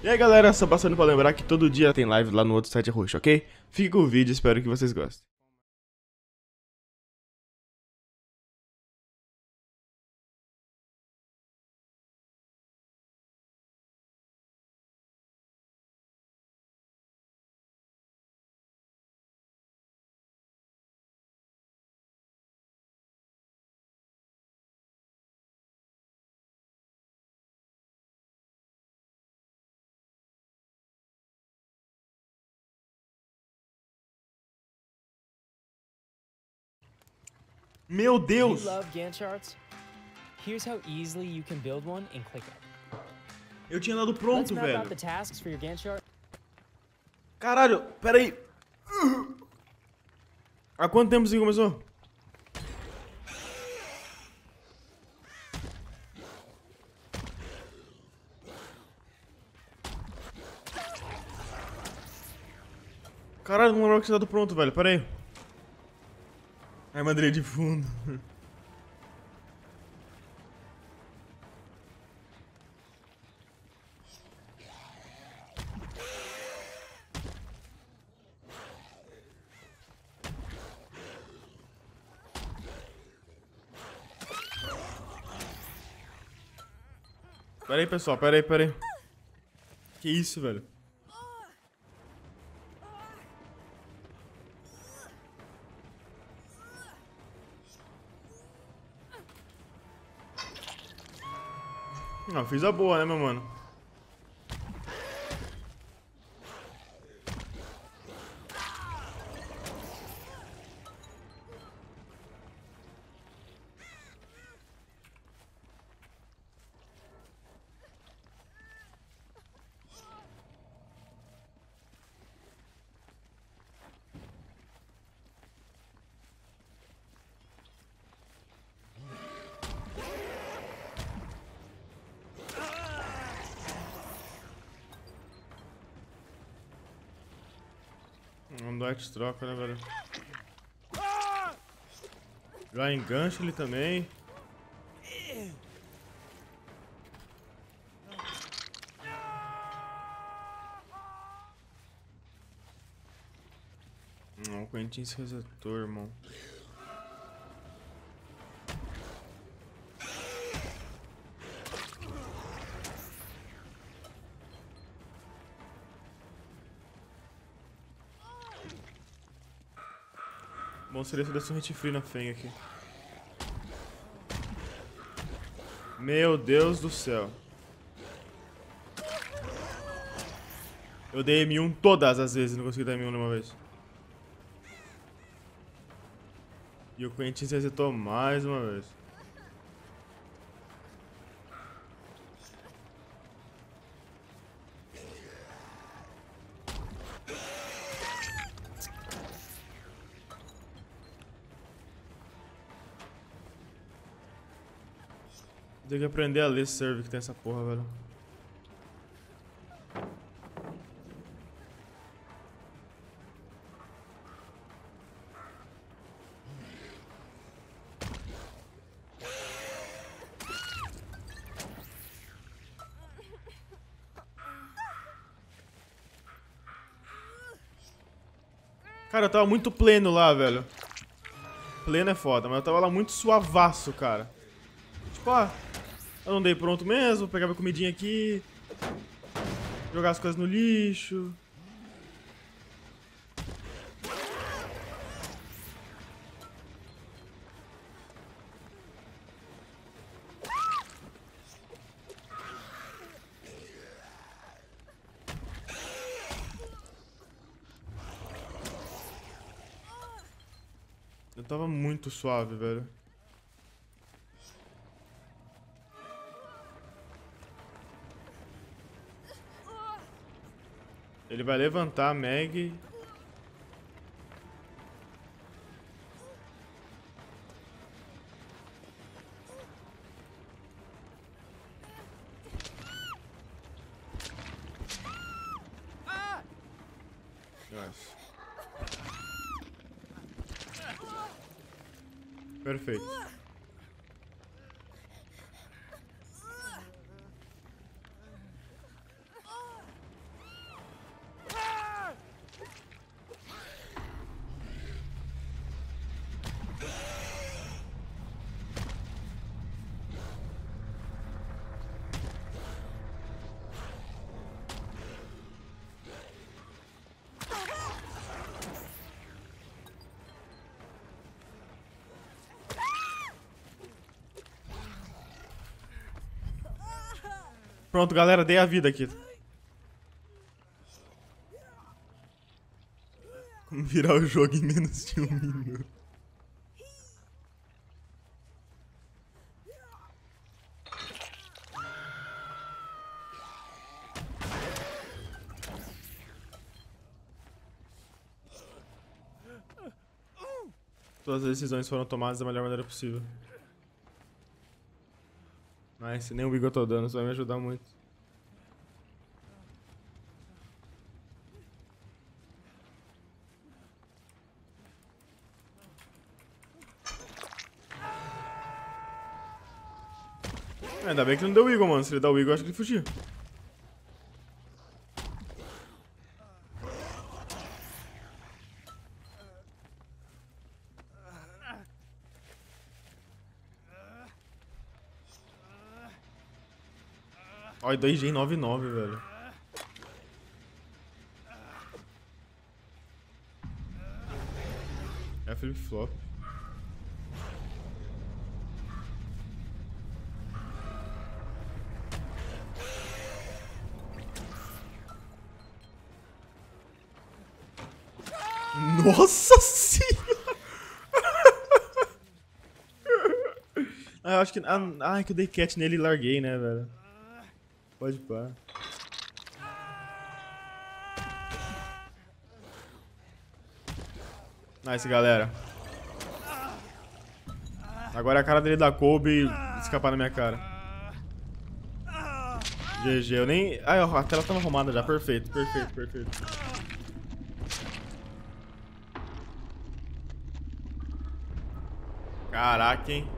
E aí galera, só passando pra lembrar que todo dia tem live lá no outro site roxo, ok? Fique com o vídeo, espero que vocês gostem. Meu Deus! Eu tinha dado pronto, velho. Caralho, peraí. Há quanto tempo você começou? Caralho, não lembro que tinha dado pronto, velho. Peraí. Ai, madrinha de fundo. Pera aí, pessoal. Pera aí. Que isso, velho? Não, fiz a boa, né, meu mano? Não dá de troca, né, velho? Já engancha ele também. Não, o Quentin se resetou, irmão. Bom seria se eu desse um hit free na Feng aqui. Meu Deus do céu. Eu dei M1 todas as vezes, não consegui dar M1 nenhuma vez. E o Quentin se resetou mais uma vez. Tem que aprender a ler serve que tem essa porra, velho. Cara, eu tava muito pleno lá, velho. Pleno é foda, mas eu tava lá muito suavaço, cara. Tipo, ah, eu não dei pronto mesmo, pegava comidinha aqui, jogar as coisas no lixo. Eu tava muito suave, velho. Ele vai levantar a Maggie. Nossa. Perfeito. Pronto, galera, dei a vida aqui. Como virar o jogo em menos de 1 minuto. Todas as decisões foram tomadas da melhor maneira possível. Nice, nem o Igor tô dando, isso vai me ajudar muito. É, ainda bem que não deu o Igor, mano. Se ele dá o Igor, eu acho que ele fugia. Olha, 2G99, velho. É flip-flop. Nossa senhora! Eu acho que... Ah, é que eu dei catch nele e larguei, né, velho? Pode pá. Nice, galera. Agora a cara dele da Kobe escapar na minha cara. GG, eu nem... Ah, a tela tava arrumada já. Perfeito, perfeito, perfeito. Caraca, hein?